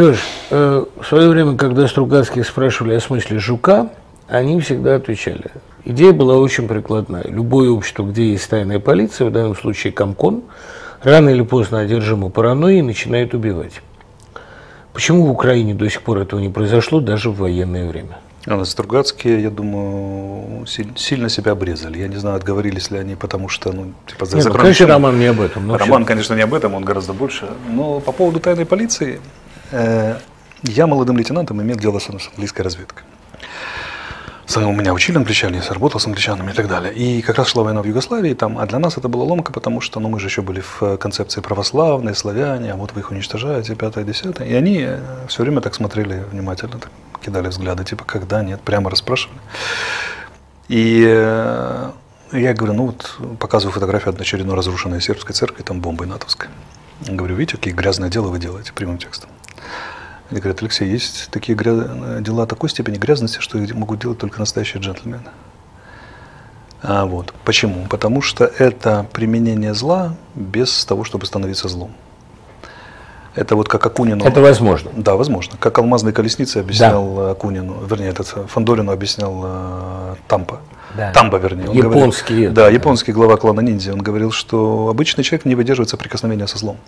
Леш, в свое время, когда Стругацких спрашивали о смысле жука, они всегда отвечали. Идея была очень прикладная. Любое общество, где есть тайная полиция, в данном случае Комкон, рано или поздно одержимо паранойей и начинает убивать. Почему в Украине до сих пор этого не произошло, даже в военное время? А Стругацкие, я думаю, сильно себя обрезали. Я не знаю, отговорились ли они, потому что... Ну, типа, за нет, ну, конечно, роман не об этом. Роман, конечно, не об этом, он гораздо больше. Но по поводу тайной полиции, я молодым лейтенантом имел дело с английской разведкой. У меня учили англичане, я работал с англичанами и так далее. И как раз шла война в Югославии, там, а для нас это была ломка, потому что ну, мы же еще были в концепции православные, славяне, а вот вы их уничтожаете, 5-е, 10-е. И они все время так смотрели внимательно, так кидали взгляды, типа, когда, нет, прямо расспрашивали. И я говорю, ну вот, показываю фотографию от очередной разрушенной сербской церкви, там бомбой натовской. Я говорю, видите, какие грязное дело вы делаете, прямым текстом. Они говорят, Алексей, есть такие дела такой степени грязности, что их могут делать только настоящие джентльмены. А вот. Почему? Потому что это применение зла без того, чтобы становиться злом. Это вот как Акунину. Это возможно. Да, возможно. Как алмазной колеснице объяснял да. Акунину, вернее, этот Фандорину объяснял Тампа. Да. Тампа, вернее. Он японский. Говорил, да, японский глава клана Ниндзя. Он говорил, что обычный человек не выдерживает соприкосновения со злом.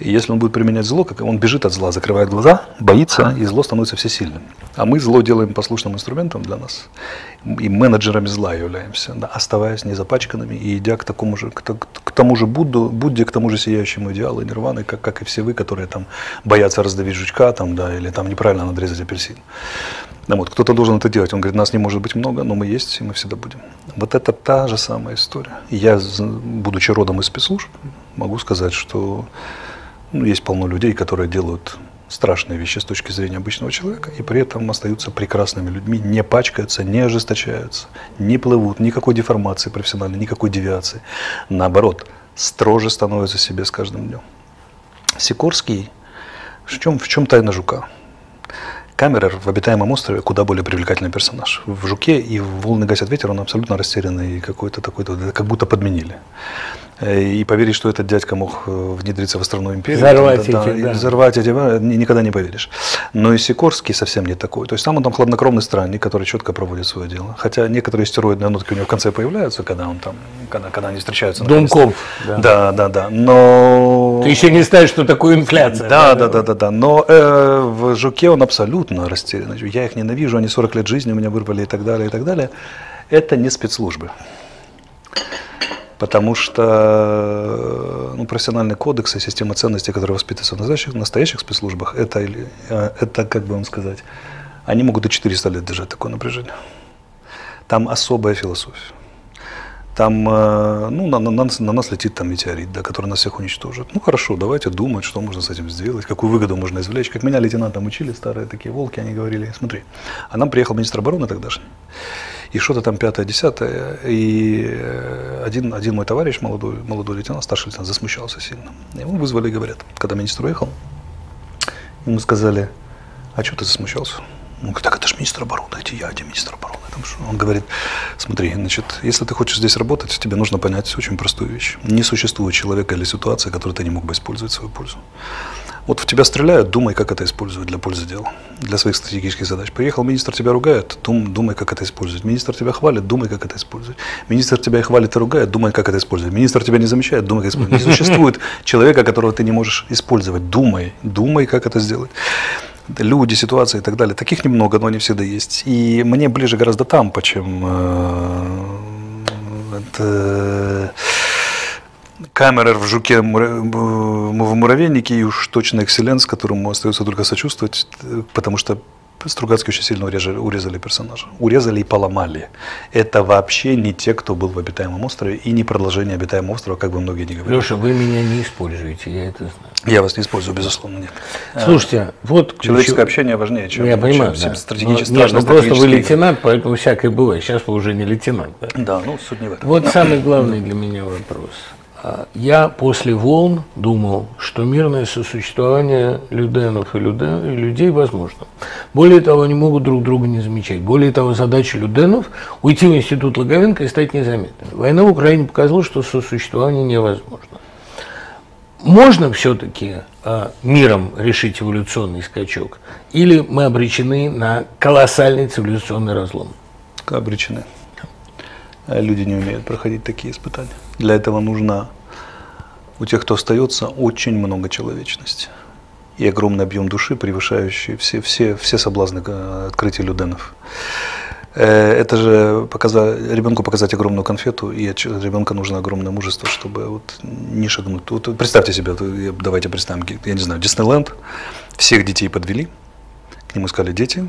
И если он будет применять зло, как он бежит от зла, закрывает глаза, боится, и зло становится всесильным. А мы зло делаем послушным инструментом для нас, и менеджерами зла являемся, да, оставаясь незапачканными и идя к такому же, к тому же Будде, к тому же сияющему идеалу и нирваны, как и все вы, которые там боятся раздавить жучка, там, да, или там неправильно надрезать апельсин. Да, вот, кто-то должен это делать. Он говорит, нас не может быть много, но мы есть, и мы всегда будем. Вот это та же самая история. Я, будучи родом из спецслужб, могу сказать, что... Ну, есть полно людей, которые делают страшные вещи с точки зрения обычного человека, и при этом остаются прекрасными людьми, не пачкаются, не ожесточаются, не плывут, никакой деформации профессиональной, никакой девиации. Наоборот, строже становится себе с каждым днем. Сикорский, в чем тайна жука? Камерер в обитаемом острове куда более привлекательный персонаж. В «Жуке» и в «Волны гасят ветер» он абсолютно растерянный и какой-то такой, как будто подменили. И поверить, что этот дядька мог внедриться в островную империю, взорвать, да, эти, да. Взорвать эти, никогда не поверишь. Но и Сикорский совсем не такой. То есть сам он там хладнокровный странник, который четко проводит свое дело. Хотя некоторые стероидные нотки у него в конце появляются, когда он там, когда они встречаются. Думков. Да. Да. Но ты еще не знаешь, что такое инфляция. Да. Но в «Жуке» он абсолютно растерян. Я их ненавижу, они 40 лет жизни у меня вырвали и так далее, и так далее. Это не спецслужбы. Потому что ну, профессиональный кодекс и система ценностей, которые воспитываются в настоящих спецслужбах, это, как бы вам сказать, они могут и 400 лет держать такое напряжение. Там особая философия. Там ну, на нас летит там метеорит, да, который нас всех уничтожит. Ну хорошо, давайте думать, что можно с этим сделать, какую выгоду можно извлечь. Как меня лейтенантом учили, старые такие волки, они говорили, смотри, а нам приехал министр обороны тогдашний. И что-то там 5-е, 10-е. И один мой товарищ, молодой лейтенант, старший лейтенант, засмущался сильно. Его вызвали и говорят, когда министр уехал, ему сказали, а что ты засмущался? Он говорит, так это же министр обороны, где министр обороны? Он говорит, смотри, значит, если ты хочешь здесь работать, тебе нужно понять очень простую вещь. Не существует человека или ситуации, которую ты не мог бы использовать в свою пользу. Вот в тебя стреляют, думай, как это использовать для пользы дела, для своих стратегических задач. Приехал министр, тебя ругает, думай, как это использовать. Министр тебя хвалит, думай, как это использовать. Министр тебя хвалит и ругает, думай, как это использовать. Министр тебя не замечает, думай, как это использовать. Не существует человека, которого ты не можешь использовать. Думай, как это сделать. Люди, ситуации и так далее. Таких немного, но они всегда есть. И мне ближе гораздо Тампа, чем... Камерер в «Жуке», в «Муравейнике», и уж точно экселленс, которому остается только сочувствовать, потому что Стругацкие очень сильно урезали персонажа. Урезали и поломали. Это вообще не те, кто был в обитаемом острове, и не продолжение обитаемого острова, как бы многие не говорили. Леша, вы меня не используете, я это знаю. Я вас не использую, безусловно, нет. Слушайте, вот... Человеческое общение важнее, чем... Я понимаю, чем да. Стратегически нет, просто вы лейтенант, поэтому всякое бывает. Сейчас вы уже не лейтенант. Да, ну суть не в этом. Вот самый главный для меня вопрос. Я после «Волн» думал, что мирное сосуществование люденов и людей возможно. Более того, они могут друг друга не замечать. Более того, задача люденов – уйти в институт Логовенко и стать незаметными. Война в Украине показала, что сосуществование невозможно. Можно все-таки миром решить эволюционный скачок? Или мы обречены на колоссальный цивилизационный разлом? Обречены. Люди не умеют проходить такие испытания. Для этого нужно у тех, кто остается, очень много человечности. И огромный объем души, превышающий все соблазны открытия люденов. Это же ребенку показать огромную конфету, и от ребенка нужно огромное мужество, чтобы вот не шагнуть. Вот представьте себе, давайте представим, я не знаю, Диснейленд, всех детей подвели, к нему сказали: дети,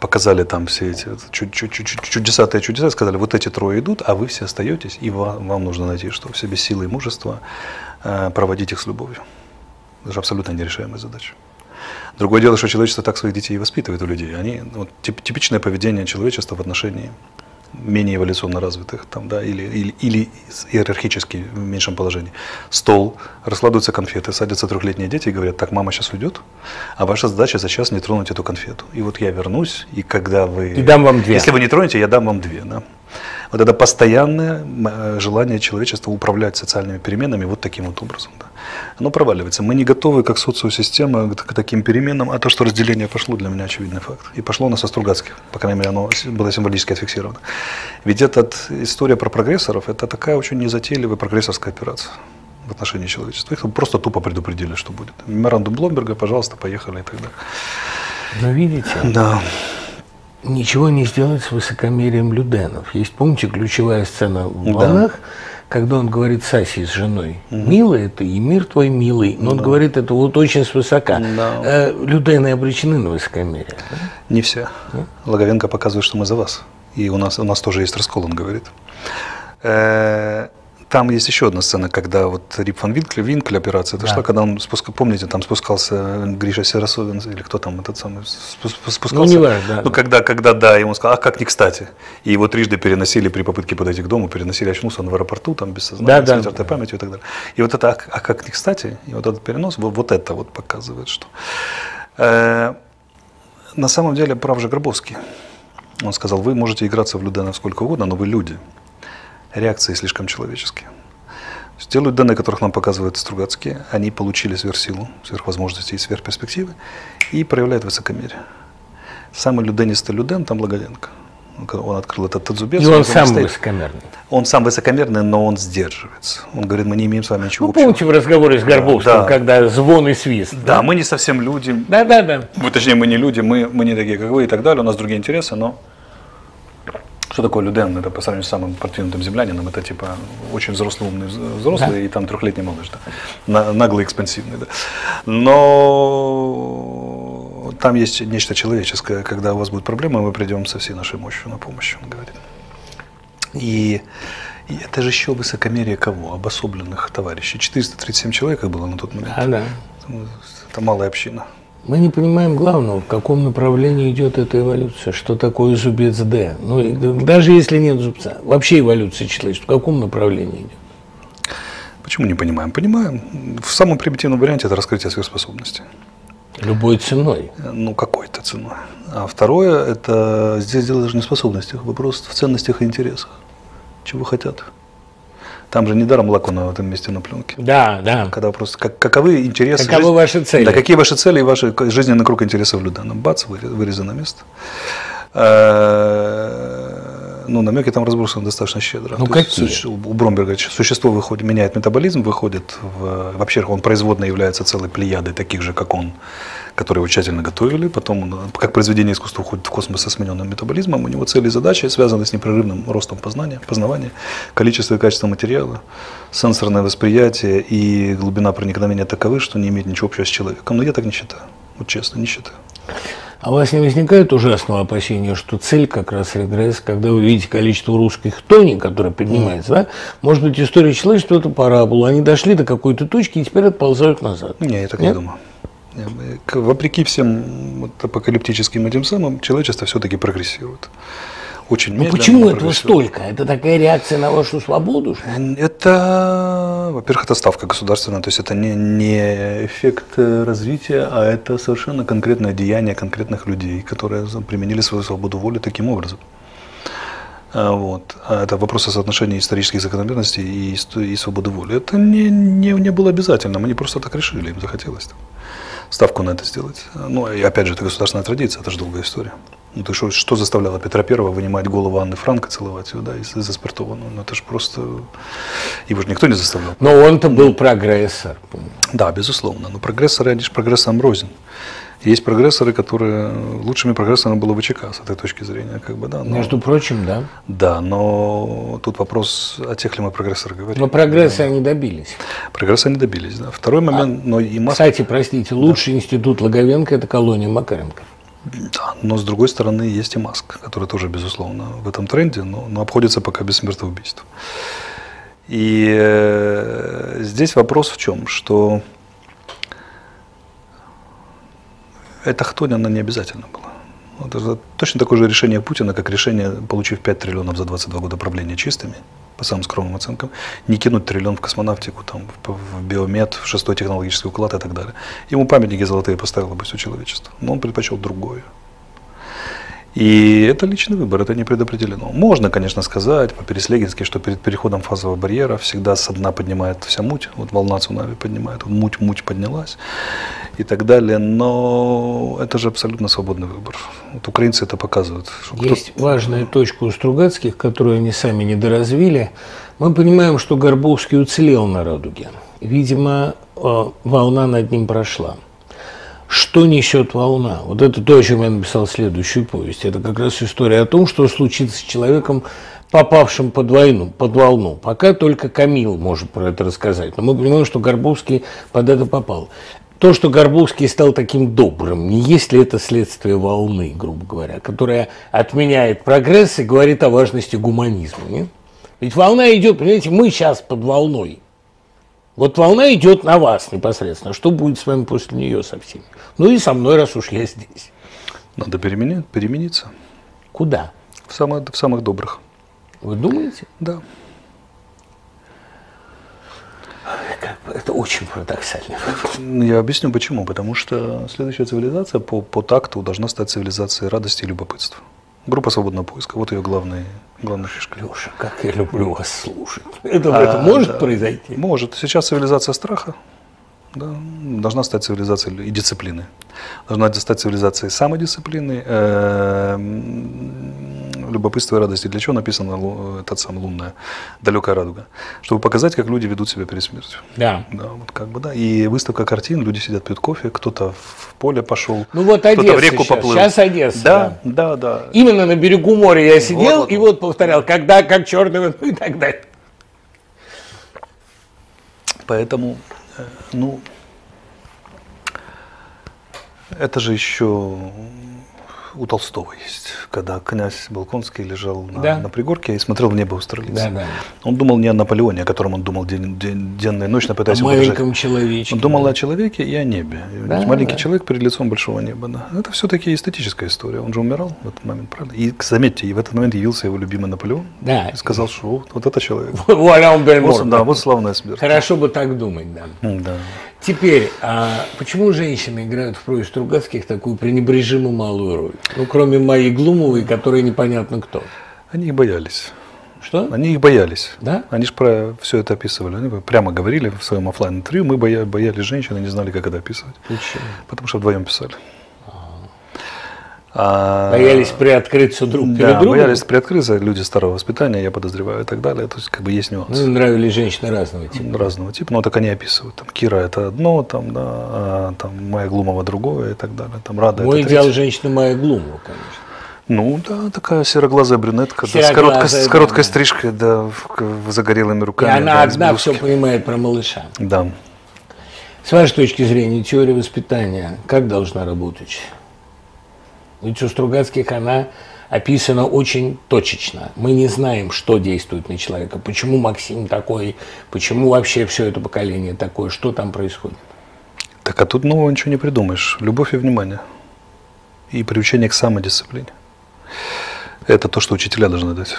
показали там все эти чудеса, сказали: вот эти трое идут, а вы все остаетесь, и вам нужно найти, что в себе силы и мужество проводить их с любовью. Это же абсолютно нерешаемая задача. Другое дело, что человечество так своих детей и воспитывает у людей. Они, вот, типичное поведение человечества в отношении менее эволюционно развитых, там, да, или иерархически в меньшем положении. Стол, раскладываются конфеты, садятся трехлетние дети и говорят: так, мама сейчас уйдет, а ваша задача сейчас не тронуть эту конфету. И вот я вернусь, и когда вы… И дам вам две. Если вы не тронете, я дам вам две. Да? Вот это постоянное желание человечества управлять социальными переменами вот таким вот образом. Да. Оно проваливается. Мы не готовы как социосистема к таким переменам, а то, что разделение пошло, для меня очевидный факт. И пошло оно со Стругацких, по крайней мере, оно было символически отфиксировано. Ведь эта история про прогрессоров – это такая очень незатейливая прогрессорская операция в отношении человечества. Их просто тупо предупредили, что будет. Меморандум Бломберга, пожалуйста, поехали и так далее. Но видите… Да. Ничего не сделать с высокомерием люденов. Есть, помните, ключевая сцена в «Волнах», да, когда он говорит Саси с женой: милая ты и мир твой милый. Но да, он говорит это вот очень свысока. Да. Людены обречены на высокомерие. Не все. Да? Логовенко показывает, что мы за вас. И у нас тоже есть раскол, он говорит. Там есть еще одна сцена, когда вот Рип ван Винкль операция, это да, что, когда он спускался, помните, там спускался Гриша Серасовин, или кто там этот самый, спускался? Ну, не важно, да. Ну, когда, да, ему сказал: а как не кстати. И его трижды переносили при попытке подойти к дому, переносили, очнулся он в аэропорту, там, без сознания, да, с потертой, да, памятью и так далее. И вот это, а как не кстати, и вот этот перенос, вот это вот показывает, что… На самом деле прав же Горбовский. Он сказал: вы можете играться в люденов сколько угодно, но вы люди. Реакции слишком человеческие. Те людены, которых нам показывают Стругацкие, они получили сверхсилу, сверхвозможности и сверхперспективы и проявляют высокомерие. Самый люденистый люден там Благоденко. Он открыл этот тадзубец. И он сам высокомерный. Он сам высокомерный, но он сдерживается. Он говорит: мы не имеем с вами ничего общего. Помните в разговоре с Горбовским, да, когда звон и свист? Да, да, мы не совсем люди. Да, да, да. Точнее, мы не люди, мы не такие, как вы, и так далее. У нас другие интересы, но… Что такое люден? Это по сравнению с самым продвинутым землянином, это типа очень взрослый, умный взрослый, да, и там трехлетний малыш, да, наглый, экспансивный. Да. Но там есть нечто человеческое, когда у вас будут проблемы, мы придем со всей нашей мощью на помощь, он говорит. И это же еще высокомерие кого? Обособленных товарищей. 437 человек их было на тот момент. А, да. Это малая община. Мы не понимаем главного, в каком направлении идет эта эволюция, что такое зубец Д. Ну, даже если нет зубца, вообще эволюция человечества, в каком направлении идет? Почему не понимаем? Понимаем. В самом примитивном варианте это раскрытие сверхспособности. Любой ценой. Ну, какой-то ценой. А второе, это здесь дело даже не в способностях, вопрос в ценностях и интересах. Чего хотят? Там же недаром Лакуна в этом месте на пленке. Да, да. Когда вопрос, каковы интересы… Каковы ваши цели. Да, какие ваши цели и ваш жизненный круг интересов люденов. Бац, вырезано место. Ну, намеки там разбросаны достаточно щедро. Ну, какие? Есть, у Бромберга существо выходит, меняет метаболизм, выходит… Вообще, он производно является целой плеядой таких же, как он, которые его тщательно готовили. Потом, он, как произведение искусства, уходит в космос со смененным метаболизмом. У него цели и задачи связаны с непрерывным ростом познавания, количество и качество материала, сенсорное восприятие и глубина проникновения таковы, что не имеет ничего общего с человеком. Но я так не считаю. Вот честно, не считаю. А у вас не возникает ужасного опасения, что цель как раз регресс, когда вы видите количество русских тоний, которые поднимается, да? Может быть, история человечества – это парабола. Они дошли до какой-то точки и теперь отползают назад. Не, я так не думаю. Вопреки всем вот апокалиптическим этим самым, человечество все-таки прогрессирует. Очень медленно. Но почему этого столько? Это такая реакция на вашу свободу? Это, во-первых, это ставка государственная, то есть это не эффект развития, а это совершенно конкретное деяние конкретных людей, которые применили свою свободу воли таким образом. Вот. Это вопрос о соотношении исторических закономерностей и свободы воли. Это не было обязательно, мы не просто так решили, им захотелось там ставку на это сделать. Ну, и опять же, это государственная традиция, это же долгая история. Ну, ты что заставляло Петра I вынимать голову Анны Франк и целовать ее, да, из аспиртованную? Ну, это же просто... Его же никто не заставлял. Но он-то был прогрессор. Да, безусловно. Но прогрессоры, они же прогрессом рознь. Есть прогрессоры, которые... Лучшими прогрессорами было ВЧК с этой точки зрения, как бы, да. Но... Между прочим, да. Да, но тут вопрос, о тех ли мы прогрессоры говорим. Но прогресса они добились. Прогресса они добились, да. Второй момент... Но и Маск... Кстати, простите, лучший институт Логовенко – это колония Макаренко. Да, но с другой стороны есть и Маск, который тоже, безусловно, в этом тренде, но обходится пока без смертоубийства. И здесь вопрос в чем, что эта хтонь, она не обязательно была. Вот это точно такое же решение Путина, как решение, получив 5 триллионов за 22 года правления чистыми, по самым скромным оценкам, не кинуть триллион в космонавтику, там, в биомед, в 6-й технологический уклад и так далее. Ему памятники золотые поставило бы все человечество, но он предпочел другое. И это личный выбор, это не предопределено. Можно, конечно, сказать по-переслегински, что перед переходом фазового барьера всегда со дна поднимает вся муть, вот волна цунами поднимает, муть поднялась и так далее, но это же абсолютно свободный выбор. Вот украинцы это показывают. Есть важная точка у Стругацких, которую они сами недоразвили. Мы понимаем, что Горбовский уцелел на Радуге. Видимо, волна над ним прошла. Что несет волна? Вот это то, о чем я написал следующую повесть. Это как раз история о том, что случится с человеком, попавшим под волну. Пока только Камил может про это рассказать. Но мы понимаем, что Горбовский под это попал. То, что Горбовский стал таким добрым, не есть ли это следствие волны, грубо говоря, которая отменяет прогресс и говорит о важности гуманизма? Нет? Ведь волна идет, понимаете, мы сейчас под волной. Вот волна идет на вас непосредственно. Что будет с вами после нее со всеми? Ну и со мной, раз уж я здесь. Надо перемениться. Куда? В самых добрых. Вы думаете? Да. Это очень парадоксально. Я объясню почему. Потому что следующая цивилизация по такту должна стать цивилизацией радости и любопытства. Группа свободного поиска. Вот ее главная фишка. Леша, как я люблю вас слушать. Это может произойти? Может. Сейчас цивилизация страха, да, должна стать цивилизацией и дисциплины. Должна стать цивилизацией самодисциплины, любопытства и радости. Для чего написано этот самый «Лунная далекая радуга»? Чтобы показать, как люди ведут себя перед смертью. Да. Да, вот как бы, да. И выставка картин, люди сидят, пьют кофе, кто-то в поле пошел, ну, вот кто-то в реку поплыл. Сейчас Одесса. Да, да, да. Именно на берегу моря я сидел вот. И вот повторял, когда, как черный, и так далее. Поэтому, ну, это же еще... У Толстого есть, когда князь Балконский лежал на пригорке и смотрел в небо австралийца. Да, да. Он думал не о Наполеоне, о котором он думал денно и ночно, пытаясь его удержать. О маленьком человечке. Он думал о человеке и о небе. Да, маленький человек перед лицом большого неба. Да. Это все-таки эстетическая история. Он же умирал в этот момент, правда? И, заметьте, в этот момент явился его любимый Наполеон. Да. И сказал, что вот это человек. Вот славная смерть. Хорошо бы так думать, да. Да. Теперь, а почему женщины играют в прозе Стругацких такую пренебрежимо малую роль? Ну, кроме Майи Глумовой, которая непонятно кто. Они их боялись. Что? Они их боялись. Да? Они же про все это описывали. Они прямо говорили в своем офлайн интервью, мы боялись женщин и не знали, как это описывать. Почему? Потому что вдвоем писали. Боялись приоткрыться друг перед другом? Боялись приоткрыться, люди старого воспитания, я подозреваю, и так далее. То есть, как бы есть нюанс. Ну, нравились женщины разного типа. Разного типа, но так они описывают. Там, Кира это одно, там, да, а, там, Майя Глумова другое и так далее. Там, Рада мой это идеал женщины Майя Глумова, конечно. Ну, да, такая сероглазая брюнетка, да, с короткой стрижкой, да, загорелыми руками. И она одна все понимает про малыша. Да. С вашей точки зрения, теория воспитания как должна работать? Ведь у Стругацких она описана очень точечно. Мы не знаем, что действует на человека, почему Максим такой, почему вообще все это поколение такое, что там происходит. Так а тут нового ничего не придумаешь. Любовь и внимание. И приучение к самодисциплине. Это то, что учителя должны дать.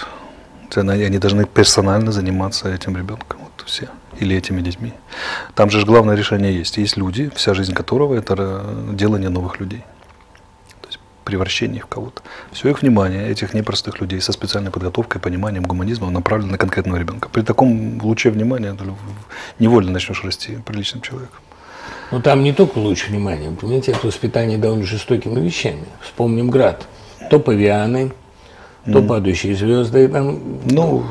Они должны персонально заниматься этим ребенком. Вот все. Или этими детьми. Там же главное решение есть. Есть люди, вся жизнь которого – это делание новых людей. превращении в кого-то. Все их внимание, этих непростых людей со специальной подготовкой, пониманием гуманизма направлено на конкретного ребенка. При таком луче внимания ты невольно начнешь расти приличным человеком. Ну там не только луч внимания, понимаете, это воспитание довольно жестокими вещами. Вспомним Град. То павианы, то падающие звезды. Там, ну,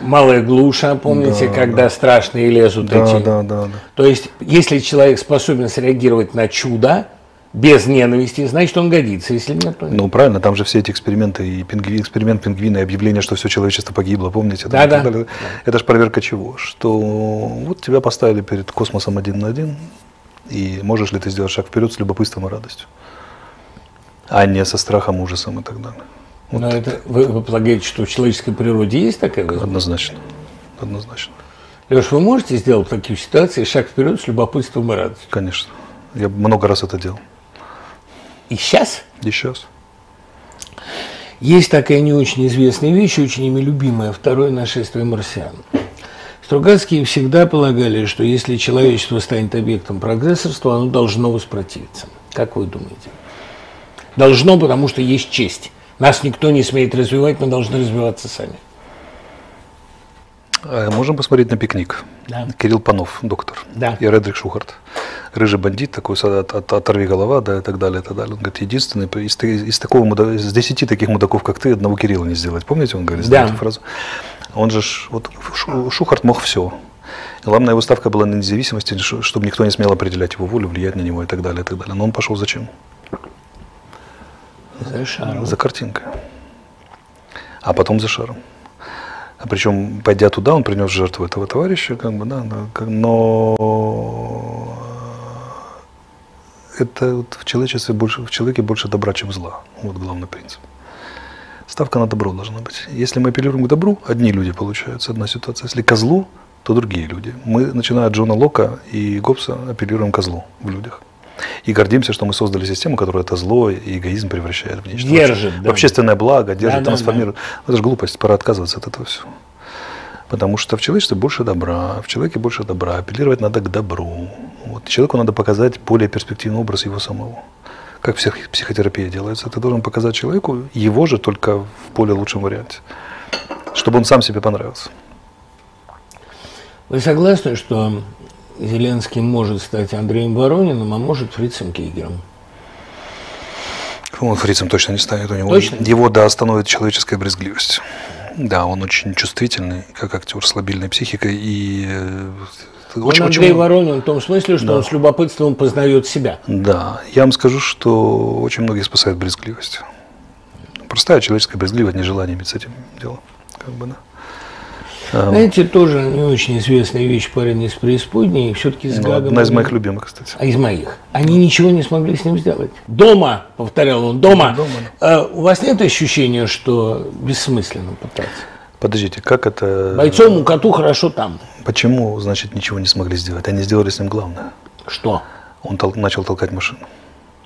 Малая Глуша, помните, да, когда страшные лезут эти. Да. То есть, если человек способен среагировать на чудо без ненависти, значит, он годится, если нет, то нет. Ну, правильно, там же все эти эксперименты, и эксперимент пингвина, и объявление, что все человечество погибло, помните? Да. Это же проверка чего? Что вот тебя поставили перед космосом один на один, и можешь ли ты сделать шаг вперед с любопытством и радостью, а не со страхом, ужасом и так далее. Вот. Но это, вы полагаете, что в человеческой природе есть такая возможность? Однозначно. Леш, вы можете сделать такие ситуации шаг вперед с любопытством и радостью? Конечно. Я много раз это делал. И сейчас? И сейчас. Есть такая не очень известная вещь, очень ими любимая, второе нашествие марсиан. Стругацкие всегда полагали, что если человечество станет объектом прогрессорства, оно должно воспротивиться. Как вы думаете? Должно, потому что есть честь. Нас никто не смеет развивать, мы должны развиваться сами. Можем посмотреть на пикник. Да. Кирилл Панов, доктор. Да. И Редрик Шухарт. Рыжий бандит, такой оторви голова, да, и так далее, и так далее. Он говорит, единственный, из 10 таких мудаков, как ты, одного Кирилла не сделать. Помните, он говорит, да, эту фразу? Он же, вот Шухарт мог все. Главная его ставка была на независимость, чтобы никто не смел определять его волю, влиять на него и так далее, и так далее. Но он пошел зачем? За шаром. За картинкой. А потом за шаром. А причем, пойдя туда, он принес жертву этого товарища, как бы, да, но это вот в человечестве больше, в человеке больше добра, чем зла. Вот главный принцип. Ставка на добро должна быть. Если мы апеллируем к добру, одни люди получаются, одна ситуация. Если козлу, то другие люди. Мы, начиная от Джона Лока и Гоббса, апеллируем козлу в людях. И гордимся, что мы создали систему, которая это зло и эгоизм превращает в нечто. Держит, да. В общественное благо, держит, да, трансформирует. Да. Это же глупость, пора отказываться от этого всего. Потому что в человечестве больше добра, в человеке больше добра, апеллировать надо к добру. Вот. Человеку надо показать более перспективный образ его самого. Как психотерапия делается, ты должен показать человеку его же, только в более лучшем варианте, чтобы он сам себе понравился. Вы согласны, что Зеленский может стать Андреем Ворониным, а может Фрицем Кейгером? Он Фрицем точно не станет. У него точно? Его, да, остановит человеческая брезгливость. Да, он очень чувствительный, как актер, с лабильной психикой. И Андрей Воронин в том смысле, что он с любопытством познает себя. Да, я вам скажу, что очень многих спасает брезгливость. Простая человеческая брезгливость, нежелание иметь с этим дело. Как бы, да. Знаете, тоже не очень известная вещь, парень из преисподней, все-таки с Гагом. Одна из моих любимых, кстати. А из моих. Они ничего не смогли с ним сделать. Дома, повторял он, дома. У вас нет ощущения, что бессмысленно пытаться? Подождите, как это? Бойцом у коту хорошо там. Почему, значит, ничего не смогли сделать? Они сделали с ним главное. Что? Он начал толкать машину.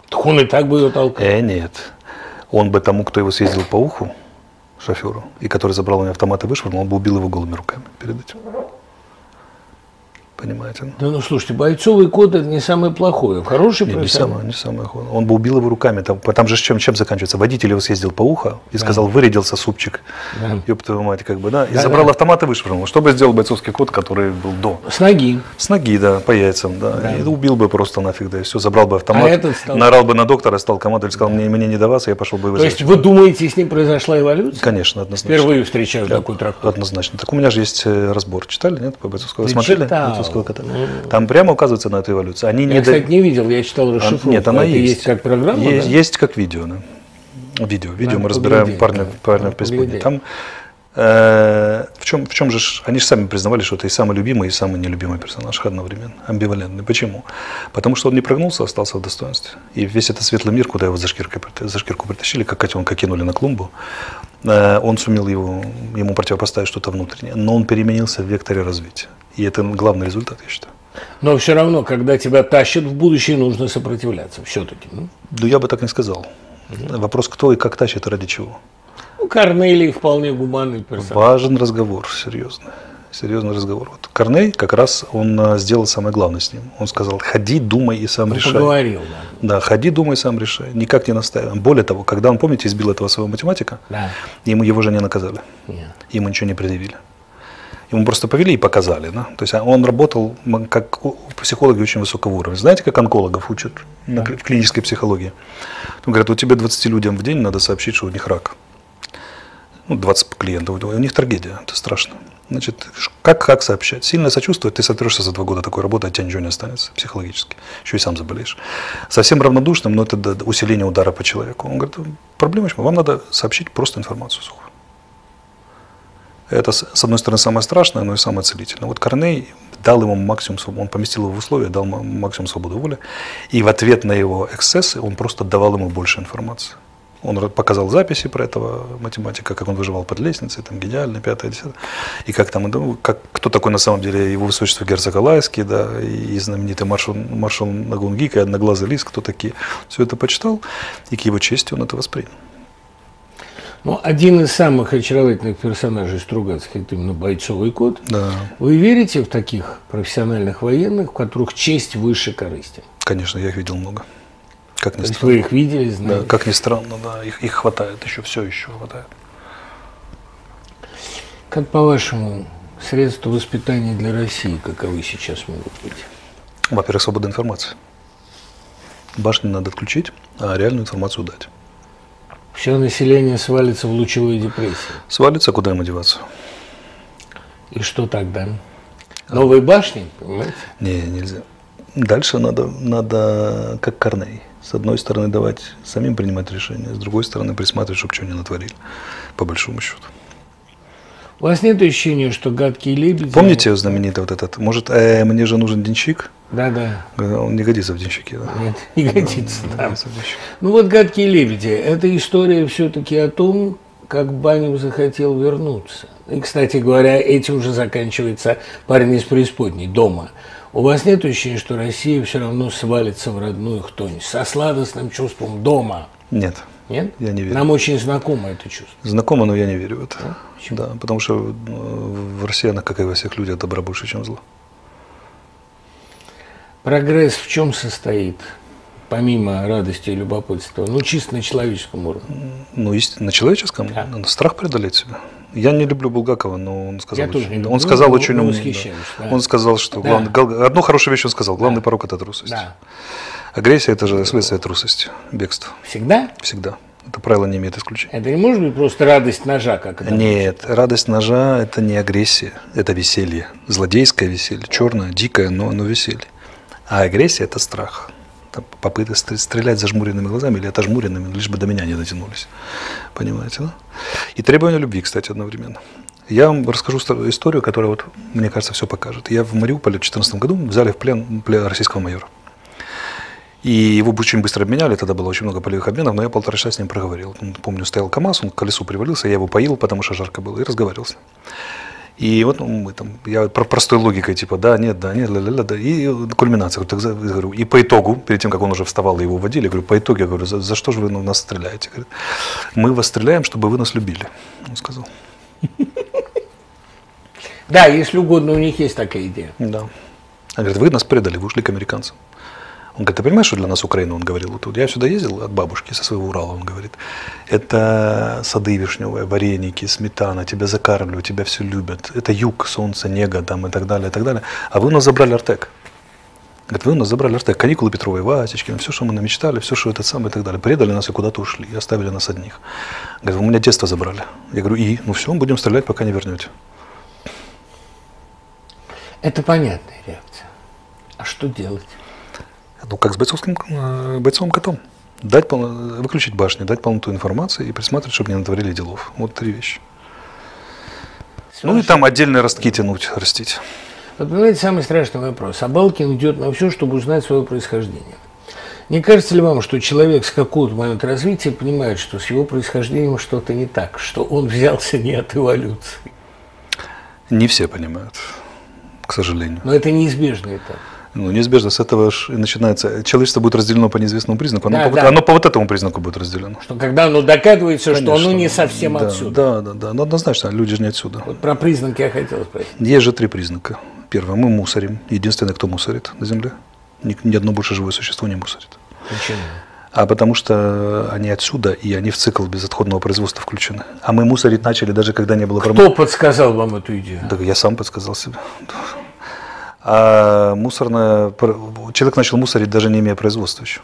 Так он и так бы ее толкал. Нет. Он бы тому, кто его съездил по уху, шоферу, и который забрал у меня автомат и вышвырнул, он бы убил его голыми руками перед этим. Понимаете? Ну? Да, ну слушайте, бойцовый кот – это не самое плохое. Хороший профессионал. Не самое плохое. Он бы убил его руками. Там же чем заканчивается? Водитель его съездил по ухо и сказал, вырядился супчик, ёб твою мать, как бы, да, и забрал автомат и вышвырнул. Что бы сделал бойцовский кот, который был до? С ноги. С ноги, да, по яйцам, да. И убил бы просто нафиг, да, и все, забрал бы автомат, наорал бы на доктора, стал командовать, сказал, мне не до вас, и я пошел бы его. То есть вы думаете, с ним произошла эволюция? Конечно, однозначно. Впервые встречаю такую трактовку. Однозначно. Так у меня же есть разбор. Читали, нет, по бойцовскому? Смотрели? Там прямо указывается на эту эволюцию. Они я, кстати, не видел, я читал расшифровку. Нет, она есть как программа? Есть как видео. Да? Видео мы разбираем парня в преисподней. Там, в чем же, они же сами признавали, что это и самый любимый, и самый нелюбимый персонаж одновременно, амбивалентный. Почему? Потому что он не прогнулся, остался в достоинстве. И весь этот светлый мир, куда его за шкирку притащили, как котенка кинули на клумбу, он сумел ему противопоставить что-то внутреннее. Но он переменился в векторе развития. И это главный результат, я считаю. Но все равно, когда тебя тащат в будущее, нужно сопротивляться все-таки. Ну? Да я бы так не сказал. Вопрос, кто и как тащит, и ради чего. Ну, Корней вполне гуманный персонаж. Важен разговор, серьезно. Серьезный разговор. Вот Корней как раз он сделал самое главное с ним. Он сказал, ходи, думай и сам решай. Поговорил, да. Да, ходи, думай, сам решай. Никак не настаиваем. Более того, когда он, помните, избил этого своего математика, да, ему его же не наказали. Нет. Ему ничего не предъявили. Ему просто повели и показали. Да? То есть он работал как психологи очень высокого уровня. Знаете, как онкологов учат, да, в клинической психологии? Там говорят, у тебя 20 людям в день надо сообщить, что у них рак. Ну, 20 клиентов, у них трагедия, это страшно. Значит, как сообщать? Сильно сочувствовать, ты сотрешься за 2 года такой работы, от тебя ничего не останется психологически. Еще и сам заболеешь. Совсем равнодушным, но это усиление удара по человеку. Он говорит, проблема, вам надо сообщить просто информацию сухую. Это, с одной стороны, самое страшное, но и самое целительное. Вот Корней дал ему максимум свободы, он поместил его в условия, дал максимум свободы воли. И в ответ на его эксцессы он просто давал ему больше информации. Он показал записи про этого математика, как он выживал под лестницей, там гениально, 5-е, 10-е. И как там, ну, как, кто такой на самом деле его высочество герцог Алайский, да, и знаменитый маршал Нагунгик, и одноглазый лис, кто такие. Все это почитал, и к его чести он это воспринял. Ну, один из самых очаровательных персонажей Стругацких, это именно бойцовый кот. Да. Вы верите в таких профессиональных военных, у которых честь выше корысти? Конечно, я их видел много. Как ни странно. Вы их видели, знаете? Да, как ни странно, да, их хватает, еще все еще хватает. Как, по-вашему, средства воспитания для России каковы сейчас могут быть? Во-первых, свобода информации. Башню надо отключить, а реальную информацию дать. Все население свалится в лучевую депрессию. Свалится, куда ему деваться? И что тогда? Новые башни, понимаете? Не, нельзя. Дальше надо как Корней. С одной стороны, давать самим принимать решения, с другой стороны, присматривать, чтобы чего не натворили, по большому счету. У вас нет ощущения, что гадкие лебеди… Помните знаменитый вот этот? Может, мне же нужен денщик? Да-да. Он не годится в денщике. Да? Нет, не годится. Да, да. Ну вот гадкие лебеди. Это история все-таки о том, как Банев захотел вернуться. И, кстати говоря, этим уже заканчивается «Парень из преисподней» дома. У вас нет ощущения, что Россия все равно свалится в родную хтонь со сладостным чувством дома? Нет. Нет? Я не верю. Нам очень знакомо это чувство. Знакомо, но я не верю в это. Да? Почему? Да, потому что в россиянах, как и во всех людях, добра больше, чем зло. Прогресс в чем состоит, помимо радости и любопытства? Ну, чисто на человеческом уровне. Ну, на человеческом? Да. Надо страх преодолеть себя. Я не люблю Булгакова, но он сказал очень умно. Он сказал, что одну хорошую вещь он сказал. Главный порог – это трусость. Да. Агрессия – это же следствие трусости, бегство. Всегда? Всегда. Это правило не имеет исключения. Это не может быть просто радость ножа, как это? Нет, радость ножа – это не агрессия, это веселье. Злодейское веселье, черное, дикое, но оно веселье. А агрессия – это страх. Попытка стрелять зажмуренными глазами или отожмуренными, лишь бы до меня не дотянулись. Понимаете, да? И требования любви, кстати, одновременно. Я вам расскажу историю, которая, вот, мне кажется, все покажет. Я в Мариуполе в 2014 году взяли в плен российского майора. И его очень быстро обменяли, тогда было очень много полевых обменов, но я 1,5 часа с ним проговорил. Помню, стоял КамАЗ, он к колесу привалился, я его поил, потому что жарко было, и разговаривал с ним. И вот мы там, я простой логикой, типа, да, нет, ля-ля-ля, да, и кульминация. Говорю, и по итогу, перед тем, как он уже вставал и его водили, говорю, по итогу, я говорю, за что же вы нас стреляете? Говорит, мы вас стреляем, чтобы вы нас любили, он сказал. Да, если угодно, у них есть такая идея. Да. Он говорит, вы нас предали, вы ушли к американцам. Он говорит, ты понимаешь, что для нас Украина, он говорил, вот я сюда ездил от бабушки со своего Урала, он говорит, это сады вишневые, вареники, сметана, тебя закармливают, тебя все любят, это юг, солнце, нега там и так далее, а вы у нас забрали Артек. Говорит, вы у нас забрали Артек, каникулы Петровой, Васечкина, все, что мы намечтали, все, что этот самый и так далее, предали нас и куда-то ушли, и оставили нас одних. Говорит, вы у меня детство забрали. Я говорю, и? Ну все, будем стрелять, пока не вернете. Это понятная реакция. А что делать? Ну, как с бойцовым котом. Выключить башню, дать полноту информации и присматривать, чтобы не натворили делов. Вот 3 вещи. Слушай, ну и там отдельные ростки тянуть, растить. Вот, понимаете, самый страшный вопрос. А Балкин идет на все, чтобы узнать свое происхождение. Не кажется ли вам, что человек с какого-то момента развития понимает, что с его происхождением что-то не так, что он взялся не от эволюции? Не все понимают, к сожалению. Но это неизбежный этап. Ну, неизбежно, с этого и начинается. Человечество будет разделено по неизвестному признаку, оно, да, оно по вот этому признаку будет разделено. Что когда оно докатывается, конечно, что оно не совсем отсюда. Да, но однозначно, люди же не отсюда. Вот про признаки я хотел спросить. Есть же 3 признака. Первое, мы мусорим. Единственный, кто мусорит на Земле. Ни одно больше живое существо не мусорит. Почему? А потому что они отсюда, и они в цикл безотходного производства включены. А мы мусорить начали, даже когда не было промышленности. Кто подсказал вам эту идею? Да, я сам подсказал себе. А мусорное... Человек начал мусорить, даже не имея производства еще.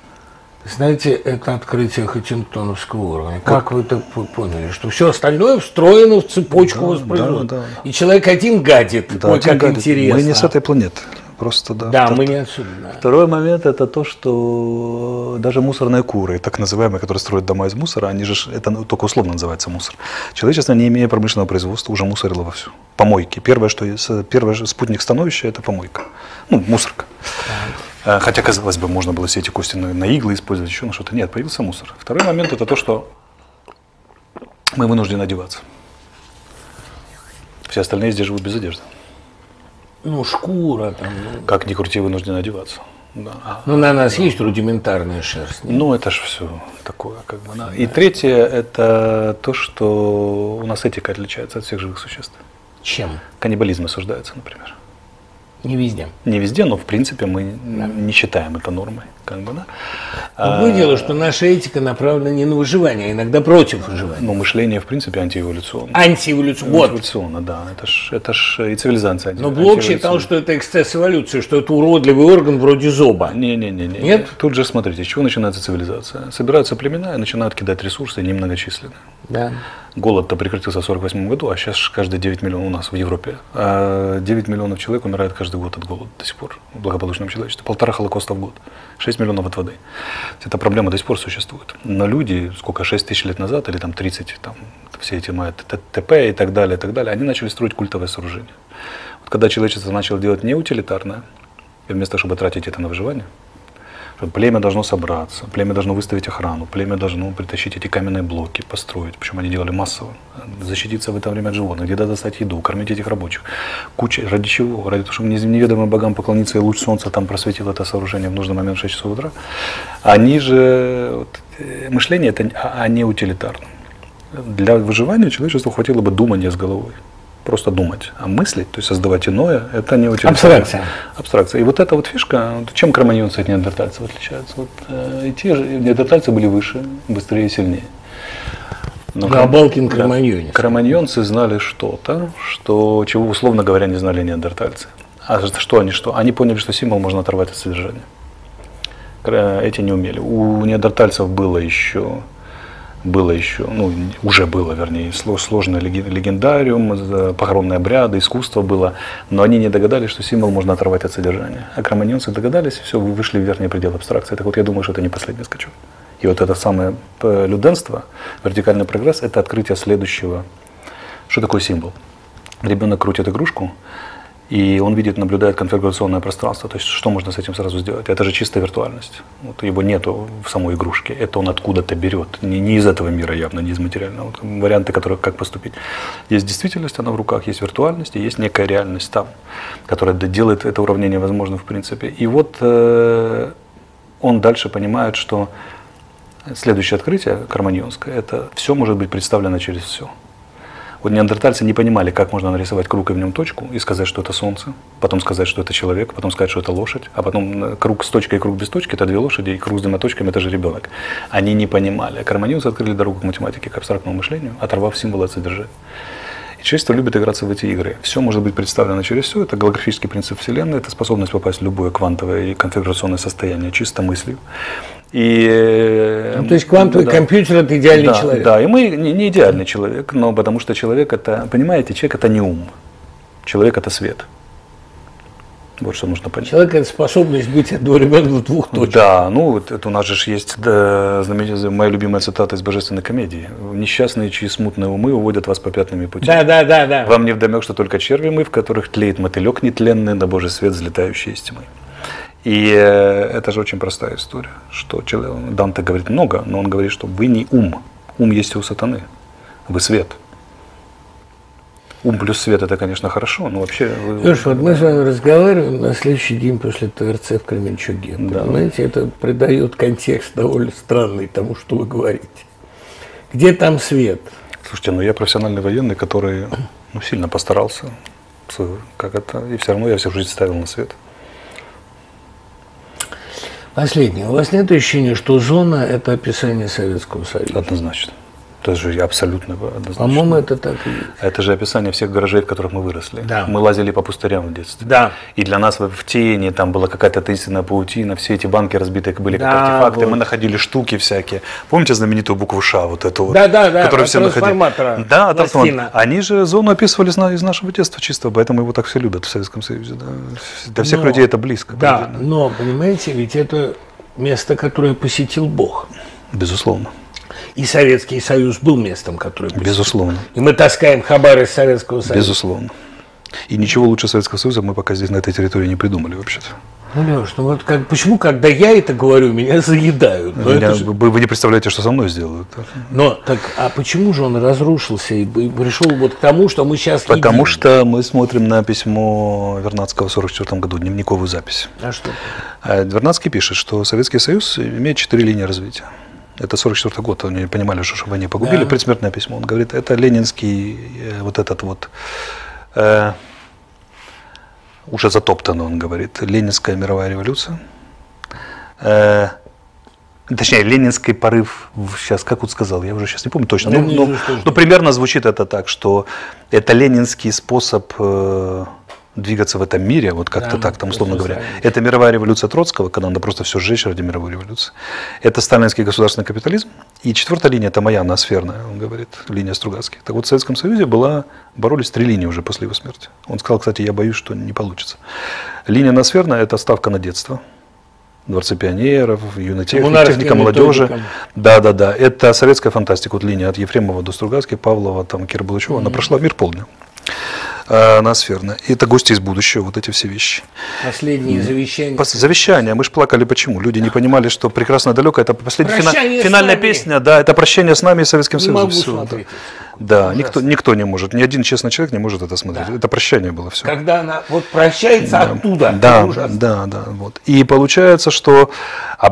Знаете, это открытие Хаттингтоновского уровня. Как вы это поняли? Что все остальное встроено в цепочку воспроизводства. Да, да. И человек один гадит. Да, ой, один как гадит. Интересно. Мы не с этой планеты. Просто, да. Да, мы не отсюда. Да. Второй момент – это то, что даже мусорные куры, так называемые, которые строят дома из мусора, они же, это только условно называется мусор. Человечество, не имея промышленного производства, уже мусорило вовсю. Помойки. Первый спутник становища – это помойка. Ну, мусорка. Да. Хотя, казалось бы, можно было все эти кости на иглы использовать, еще на что-то. Нет, появился мусор. Второй момент – это то, что мы вынуждены одеваться. Все остальные здесь живут без одежды. Ну, шкура там. Как ни крути, вынуждены одеваться. Да. Ну, на нас есть рудиментарная шерсть. Нет? Ну, это же все такое, как бы. Да. И третье, это то, что у нас этика отличается от всех живых существ. Чем? Каннибализм осуждается, например. Не везде. Не везде, но в принципе мы не считаем это нормой. Как бы, да? Другое дело, что наша этика направлена не на выживание, а иногда против выживания. Но мышление, в принципе, антиэволюционно. Антиэволюционно. Антиэволюционно, да. Это ж и цивилизация. Но Блок считал, что это эксцесс эволюции, что это уродливый орган вроде зоба. Не-не-не. Нет? Тут же смотрите, с чего начинается цивилизация. Собираются племена и начинают кидать ресурсы немногочисленные. Да. Голод-то прекратился в 1948 году, а сейчас каждые 9 миллионов у нас в Европе. 9 миллионов человек умирает каждый год от голода до сих пор в благополучном человечестве. 1,5 Холокоста в год. 6 миллионов от воды. Эта проблема до сих пор существует. Но люди, сколько, 6 тысяч лет назад, или там 30, там, все эти ТТП и так далее, они начали строить культовое сооружение. Вот когда человечество начало делать неутилитарное, и вместо чтобы тратить это на выживание, племя должно собраться, племя должно выставить охрану, племя должно притащить эти каменные блоки, построить, причем они делали массово, защититься в это время от животных, где-то достать еду, кормить этих рабочих. Куча, ради чего? Ради того, чтобы неведомым богам поклониться, и луч солнца там просветил это сооружение в нужный момент в 6 часов утра. Они же, мышление это не утилитарно. Для выживания человечеству хватило бы думания с головой. Просто думать, а мыслить, то есть создавать иное, это не утилитарно. Абстракция. Абстракция. И вот эта вот фишка, чем кроманьонцы от неандертальцев отличаются? Вот, и те же неандертальцы были выше, быстрее и сильнее. Но Балкин кроманьонец. Кроманьонцы знали что-то, чего, условно говоря, не знали неандертальцы. А что они что? Они поняли, что символ можно оторвать от содержания. Эти не умели. У неандертальцев уже было, вернее, сложный легендариум, похоронные обряды, искусство было, но они не догадались, что символ можно оторвать от содержания. А кроманьонцы догадались, все, вышли в верхний предел абстракции. Так вот, я думаю, что это не последний скачок. И вот это самое люденство, вертикальный прогресс, это открытие следующего. Что такое символ? Ребенок крутит игрушку, и он видит, наблюдает конфигурационное пространство. То есть, что можно с этим сразу сделать? Это же чистая виртуальность. Вот его нету в самой игрушке. Это он откуда-то берет. Не из этого мира явно, не из материального. Вот варианты, которые, как поступить. Есть действительность, она в руках, есть виртуальность, и есть некая реальность там, которая делает это уравнение возможным в принципе. И вот он дальше понимает, что следующее открытие, карманьонское, это все может быть представлено через все. Вот неандертальцы не понимали, как можно нарисовать круг и в нем точку, и сказать, что это солнце, потом сказать, что это человек, потом сказать, что это лошадь, а потом круг с точкой и круг без точки – это две лошади, и круг с двумя точками – это же ребенок. Они не понимали. Карманьонцы открыли дорогу к математике, к абстрактному мышлению, оторвав символы от содержания. И человечество любит играться в эти игры. Все может быть представлено через все. Это голографический принцип Вселенной, это способность попасть в любое квантовое и конфигурационное состояние чисто мыслью. И, ну, то есть квантовый компьютер – это идеальный человек. Да, и мы не идеальный человек, но потому что человек – это, понимаете, человек – это не ум, человек – это свет. Вот что нужно понять. Человек – это способность быть от двух ребенка в двух точках. Да, ну вот это у нас же есть знаменитая моя любимая цитата из «Божественной комедии». «Несчастные, чьи смутные умы уводят вас по пятнами пути». Да. «Вам не вдомек, что только черви мы, в которых тлеет мотылек нетленный, да Божий свет, взлетающий из тьмы». И это же очень простая история, что Данте говорит много, но он говорит, что вы не ум. Ум есть у сатаны. Вы свет. Ум плюс свет – это, конечно, хорошо, но вообще… Леша, вот мы с вами разговариваем на следующий день после ТРЦ в Кременчуге. Да. Понимаете, это придает контекст довольно странный тому, что вы говорите. Где там свет? Слушайте, ну я профессиональный военный, который сильно постарался, и все равно я всю жизнь ставил на свет. Последнее. У вас нет ощущения, что зона – это описание Советского Союза? Однозначно. Это же абсолютно однозначно. По-моему, это так и есть. Это же описание всех гаражей, в которых мы выросли. Да. Мы лазили по пустырям в детстве. Да. И для нас в тени там была какая-то таинственная паутина, все эти банки разбитые были, да, как артефакты, вот. Мы находили штуки всякие. Помните знаменитую букву «Ш», вот эту, да, вот, да, да, которую все находили? Да, от трансформатора. Они же зону описывали из нашего детства чисто, поэтому его так все любят в Советском Союзе. Да? Для всех людей это близко. Да, правильно? Но, понимаете, ведь это место, которое посетил Бог. Безусловно. И Советский Союз был местом, которое... Безусловно. И мы таскаем хабары из Советского Союза. Безусловно. И ничего лучше Советского Союза мы пока здесь на этой территории не придумали вообще-то. Ну, Леш, ну вот как, почему, когда я это говорю, меня заедают? Меня, же... Вы не представляете, что со мной сделают. Но, так, а почему же он разрушился и пришел вот к тому, что мы сейчас... Потому едим? Что мы смотрим на письмо Вернадского в 1944 году, дневниковую запись. А что? Вернадский пишет, что Советский Союз имеет 4 линии развития. Это 1944 год, они понимали, что они погубили, да. Предсмертное письмо. Он говорит, это ленинский, вот этот вот, уже затоптан, он говорит, ленинская мировая революция. Точнее, ленинский порыв, сейчас, как он сказал, я уже сейчас не помню точно. Но примерно звучит это так, что это ленинский способ... двигаться в этом мире, вот как-то да, так, там, условно говоря. Это мировая революция Троцкого, когда надо просто все сжечь ради мировой революции. Это сталинский государственный капитализм. И 4-я линия, это моя, ноосферная, он говорит, линия Стругацких. Так вот, в Советском Союзе боролись 3 линии уже после его смерти. Он сказал, кстати, я боюсь, что не получится. Линия ноосферная – это ставка на детство. Дворцы пионеров, юная техника, молодежи. Да-да-да, это советская фантастика. Вот линия от Ефремова до Стругацких, Павлова, там, Кира Булычева, она прошла в мир полдня. Ноосферно. И это гости из будущего, вот эти все вещи. Последние завещания. Завещания. Мы же плакали почему? Люди не понимали, что прекрасно далеко. Это последняя финальная песня, да, это прощение с нами и Советским Союзом. Все, да, никто не может. Ни один честный человек не может это смотреть. Да. Это прощание было все. Когда она вот прощается, да, оттуда. Да, да, да. Вот. И получается, что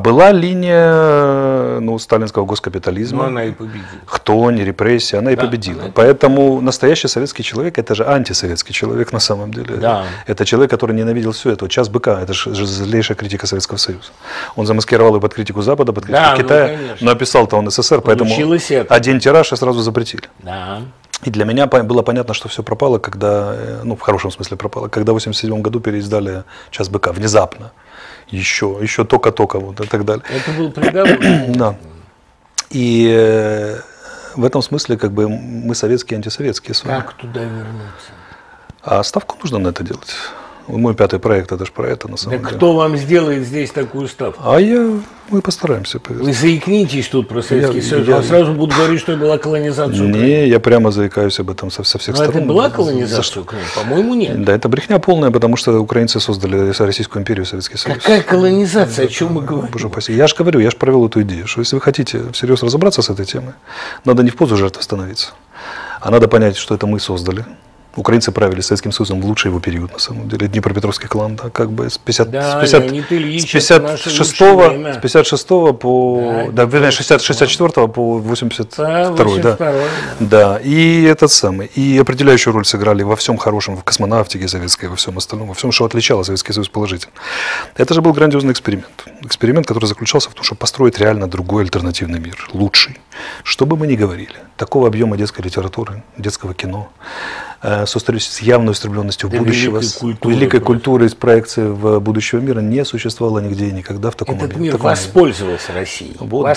была линия сталинского госкапитализма. Но она и победила. Кто не репрессия, она и победила. Она... Поэтому настоящий советский человек, это же антисоветский человек на самом деле. Да. Это человек, который ненавидел все это. Час быка, это же злейшая критика Советского Союза. Он замаскировал ее под критику Запада, под критику Китая, но описал-то он СССР, получилось, поэтому это. Один тираж и сразу запретили. Да. И для меня было понятно, что все пропало, когда, в хорошем смысле пропало, когда в 1987 году переиздали «Час быка» внезапно, еще только-только, вот и так далее. Это был приговор. Да. И в этом смысле мы советские и антисоветские с вами. Как туда вернуться? А ставку нужно на это делать. Мой 5-й проект, это же про это на самом деле. Кто вам сделает здесь такую ставку? Мы постараемся. Поверить. Вы заикнитесь тут про Советский Союз, я сразу буду говорить, что была колонизация. Не, я прямо заикаюсь об этом со всех сторон. Это была колонизация Украины? По-моему, нет. Да, это брехня полная, потому что украинцы создали Российскую империю, Советский Союз. Какая колонизация? О чем мы говорим? Боже упаси. Я же говорю, я же провел эту идею, что если вы хотите всерьез разобраться с этой темой, надо не в позу жертвы становиться, а надо понять, что это мы создали. Украинцы правили Советским Союзом в лучший его период, на самом деле. Днепропетровский клан, да, с 64 по 82, да. И этот самый. И определяющую роль сыграли во всем хорошем, в космонавтике советской, во всем остальном, во всем, что отличало Советский Союз положительно. Это же был грандиозный эксперимент. Эксперимент, который заключался в том, чтобы построить реально другой альтернативный мир, лучший. Что бы мы ни говорили, такого объема детской литературы, детского кино, с явной устремленностью в будущего, великой культуры из проекции в будущего мира не существовало нигде и никогда в таком моменте. Этот мир воспользовался Россией. Вот, да. Он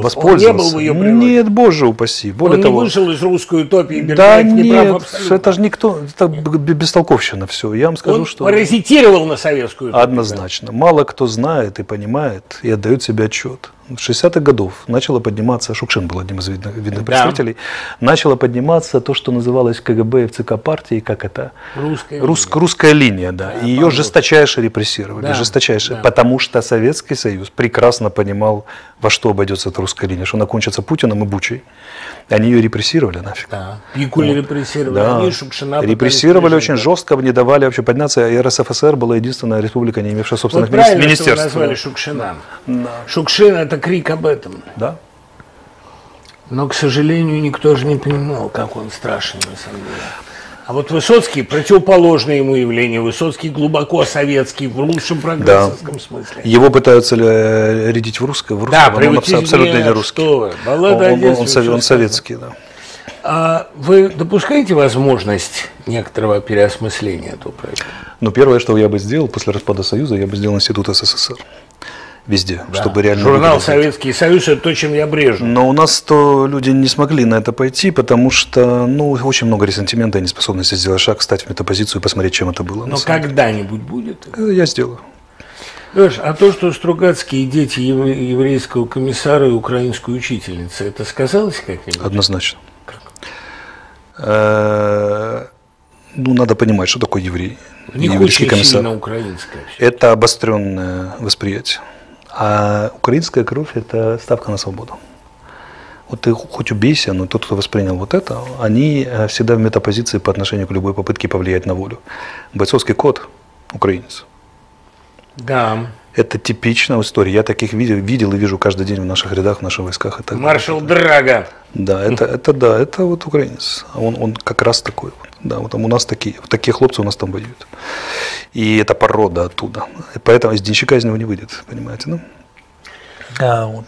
воспользовался. Он не был в ее природе. Нет, боже упаси. Более того, не вышел из русской утопии. Да нет, это же никто, это бестолковщина все. Я вам скажу, что... Он паразитировал на советскую утопию. Однозначно. Мало кто знает и понимает, и отдает себе отчет. С 60-х годов начало подниматься, Шукшин был одним из видных представителей, начало подниматься то, что называлось КГБ и ЦК партии, как это? Русская линия, да. И ее жесточайше репрессировали, жесточайше, потому что Советский Союз прекрасно понимал, во что обойдется эта русская линия, что она кончится Путиным и Бучей. Они ее репрессировали нафиг. Да. Пикули репрессировали, да. Они Шукшина репрессировали очень жестко, не давали вообще подняться. И РСФСР была единственная республика, не имевшая собственных министерств. Правильно, что назвали Шукшина. Да. Шукшин – это крик об этом. Да. Но, к сожалению, никто же не понимал, как он страшен на самом деле. А вот Высоцкий, противоположное ему явление, Высоцкий глубоко советский, в лучшем прогрессовском смысле. Его пытаются рядить в русском, он абсолютно не русский. Он советский, да. А вы допускаете возможность некоторого переосмысления этого проекта? Ну, первое, что я бы сделал после распада Союза, я бы сделал Институт СССР. Везде, да. Чтобы реально... Журнал «Советский Союз» — это то, чем я брежу. Но у нас то люди не смогли на это пойти, потому что, ну, очень много ресентимента и неспособности сделать шаг, встать в метапозицию и посмотреть, чем это было. Но когда-нибудь будет? Я сделаю. Леш, а то, что Стругацкие дети еврейского комиссара и украинской учительницы, это сказалось как-нибудь? Однозначно. Как? Ну, надо понимать, что такое еврей. Не еврейский комиссар. Это обостренное восприятие. А украинская кровь – это ставка на свободу. Вот ты хоть убейся, но тот, кто воспринял вот это, они всегда в метапозиции по отношению к любой попытке повлиять на волю. Бойцовский код – украинец. Да. Это типичная история. Я таких видел и вижу каждый день в наших рядах, в наших войсках. Это маршал Драга. Да, это вот украинец. Он как раз такой. Да, вот там у нас такие хлопцы у нас там воюют. И это порода оттуда. Поэтому из денщика из него не выйдет, понимаете, да? А, вот.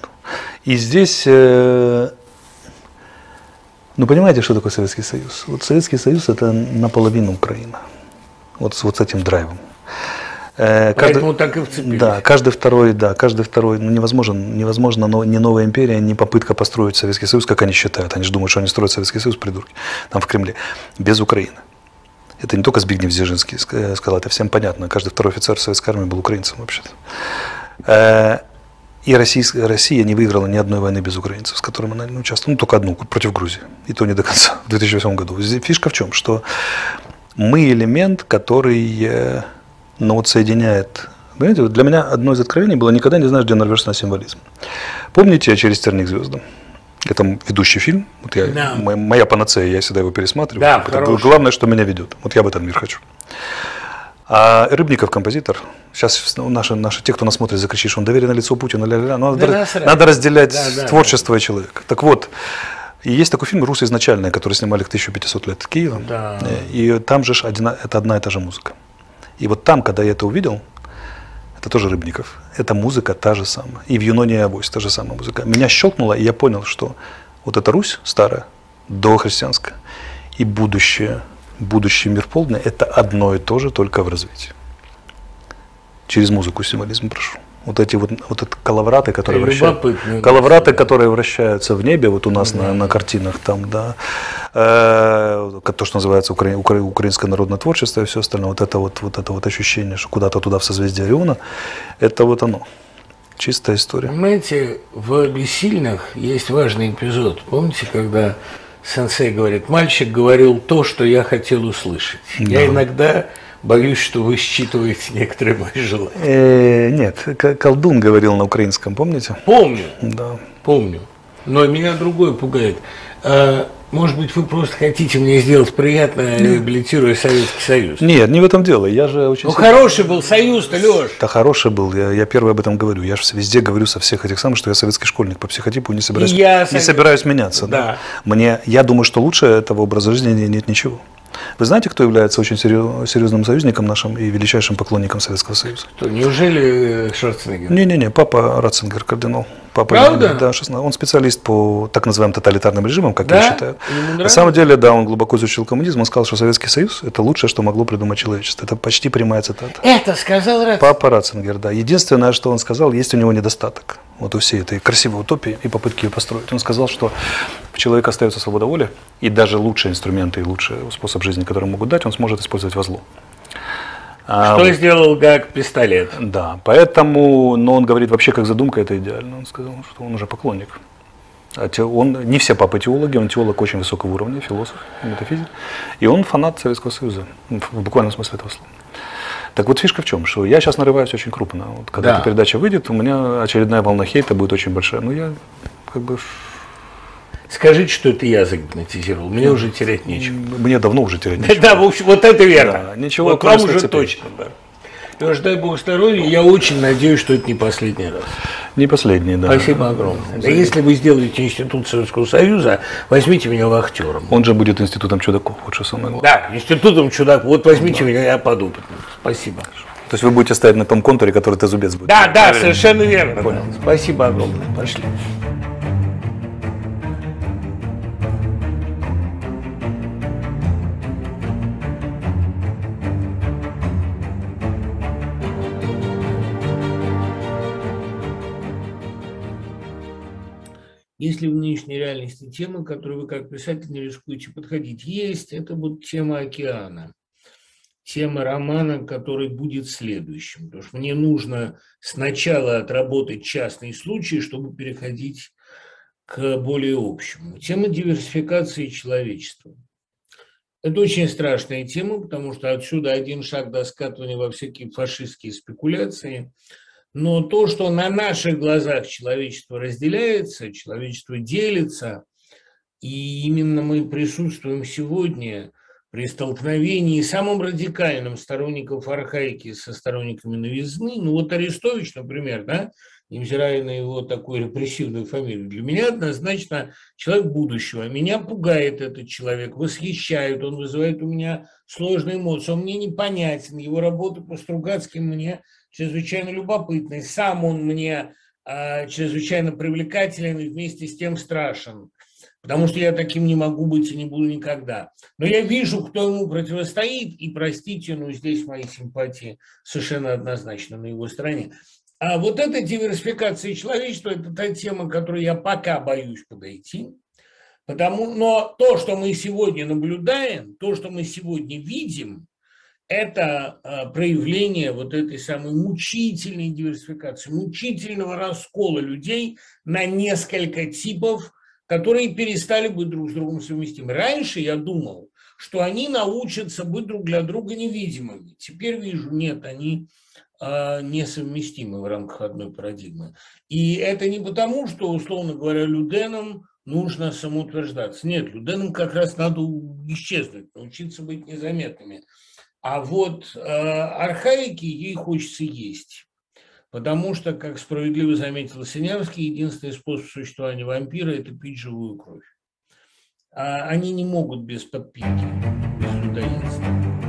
И здесь, ну понимаете, что такое Советский Союз? Вот Советский Союз — это наполовину Украина. Вот с этим драйвом. Поэтому так и вцепились. Да, каждый второй, ну, невозможно, но не новая империя, не попытка построить Советский Союз, как они считают. Они же думают, что они строят Советский Союз, придурки, там в Кремле, без Украины. Это не только Збигнев-Дзержинский сказал, это всем понятно. Каждый второй офицер советской армии был украинцем вообще-то. И Россия не выиграла ни одной войны без украинцев, с которыми она не участвовала. Ну, только одну, против Грузии, и то не до конца, в 2008 году. Фишка в чем, что мы элемент, который... Но вот соединяет... Понимаете, для меня одно из откровений было: никогда не знаешь, где навершен символизм. Помните «Через терник звездам»? Это ведущий фильм. Вот я, да. Моя панацея, я всегда его пересматриваю. Да, это главное, что меня ведет. Вот я об этом мир хочу. А Рыбников, композитор, сейчас наши, те, кто нас смотрит, закричишь, он доверенное лицо Путина, ля-ля-ля. Надо разделять творчество и человека. Так вот, и есть такой фильм «Русы изначальные», который снимали к 1500 лет Киева. Да. И там же это одна и та же музыка. И вот там, когда я это увидел, это тоже Рыбников, эта музыка та же самая. И в «Юноне и Авось» та же самая музыка. Меня щелкнуло, и я понял, что вот эта Русь старая, дохристианская, и будущий мир полный – это одно и то же, только в развитии. Через музыку символизм прошу. Вот эти коловраты, которые вращаются в небе, вот у нас на картинах там, да, то, что называется украинское народное творчество и все остальное, вот это ощущение, что куда-то туда в созвездие Ориона, это вот оно, чистая история. Понимаете, в «Бессильных» есть важный эпизод, помните, когда сенсей говорит: мальчик говорил то, что я хотел услышать. Да. Я иногда... боюсь, что вы считываете некоторые мои желания. Нет, колдун говорил на украинском, помните? Помню. Да. Помню. Но меня другое пугает. Может быть, вы просто хотите мне сделать приятное, реабилитируя Советский Союз? Нет, не в этом дело. Я же очень... Ну, хороший был Союз-то, Леш. Да, хороший был. Я первый об этом говорю. Я же везде говорю со всех этих самых, что я советский школьник по психотипу, не собираюсь меняться. Да. Да. Я думаю, что лучше этого образа жизни нет ничего. Вы знаете, кто является очень серьезным союзником нашим и величайшим поклонником Советского Союза? Кто? Неужели Шварценеггер? Не-не-не, папа Ратцингер, кардинал. Папа. Правда? Да, он специалист по так называемым тоталитарным режимам, как я считаю. На самом деле, да, он глубоко изучил коммунизм, он сказал, что Советский Союз – это лучшее, что могло придумать человечество. Это почти прямая цитата. Это сказал Ратцингер? Папа Ратцингер, да. Единственное, что он сказал, есть у него недостаток. Вот у всей этой красивой утопии и попытки ее построить. Он сказал, что у человека остается свобода воли, и даже лучшие инструменты и лучший способ жизни, который могут дать, он сможет использовать во зло. Что сделал Гаг пистолет? Да, поэтому, но он говорит, вообще как задумка, это идеально. Он сказал, что он уже поклонник. Он не все папы теологи, он теолог очень высокого уровня, философ, метафизик. И он фанат Советского Союза, в буквальном смысле этого слова. Так вот фишка в чем, что я сейчас нарываюсь очень крупно. Вот когда эта передача выйдет, у меня очередная волна хейта будет очень большая. Ну я как бы... Скажите, что это я загипнотизировал, мне уже терять нечего. Мне давно уже терять нечего. Да, в общем, вот это верно. Да, ничего, вот вам уже цепи. Точно. Да. Леш, дай бог здоровья, я очень надеюсь, что это не последний раз. Не последний, да. Спасибо огромное. Да, если вы сделаете институт Советского Союза, возьмите меня вахтером. Он же будет институтом чудаков, вот что самое главное. Да, институтом чудаков. Вот возьмите меня, я подопытный. Спасибо. То есть вы будете стоять на том контуре, который ты зубец будет. Да, да, совершенно верно. Понял. Спасибо огромное. Пошли. Если в нынешней реальности темы, которые вы как писатель не рискуете подходить, есть, это будет тема океана, тема романа, который будет следующим. Потому что мне нужно сначала отработать частные случаи, чтобы переходить к более общему. Тема диверсификации человечества. Это очень страшная тема, потому что отсюда один шаг до скатывания во всякие фашистские спекуляции. Но то, что на наших глазах человечество разделяется, человечество делится, и именно мы присутствуем сегодня при столкновении самым радикальным сторонников архаики со сторонниками новизны. Ну вот Арестович, например, да, невзирая на его такую репрессивную фамилию, для меня однозначно человек будущего. Меня пугает этот человек, восхищает, он вызывает у меня сложные эмоции, он мне непонятен, его работа по Стругацким мне чрезвычайно любопытный, сам он мне чрезвычайно привлекателен и вместе с тем страшен, потому что я таким не могу быть и не буду никогда. Но я вижу, кто ему противостоит, и, простите, но здесь мои симпатии совершенно однозначно на его стороне. А вот эта диверсификация человечества – это та тема, к которой я пока боюсь подойти, но то, что мы сегодня наблюдаем, то, что мы сегодня видим, это проявление вот этой самой мучительной диверсификации, мучительного раскола людей на несколько типов, которые перестали быть друг с другом совместимы. Раньше я думал, что они научатся быть друг для друга невидимыми. Теперь вижу, нет, они несовместимы в рамках одной парадигмы. И это не потому, что, условно говоря, Люденам нужно самоутверждаться. Нет, Люденам как раз надо исчезнуть, научиться быть незаметными. А вот архаики ей хочется есть, потому что, как справедливо заметил Синявский, единственный способ существования вампира – это пить живую кровь. А они не могут без подпитки, без людоедства.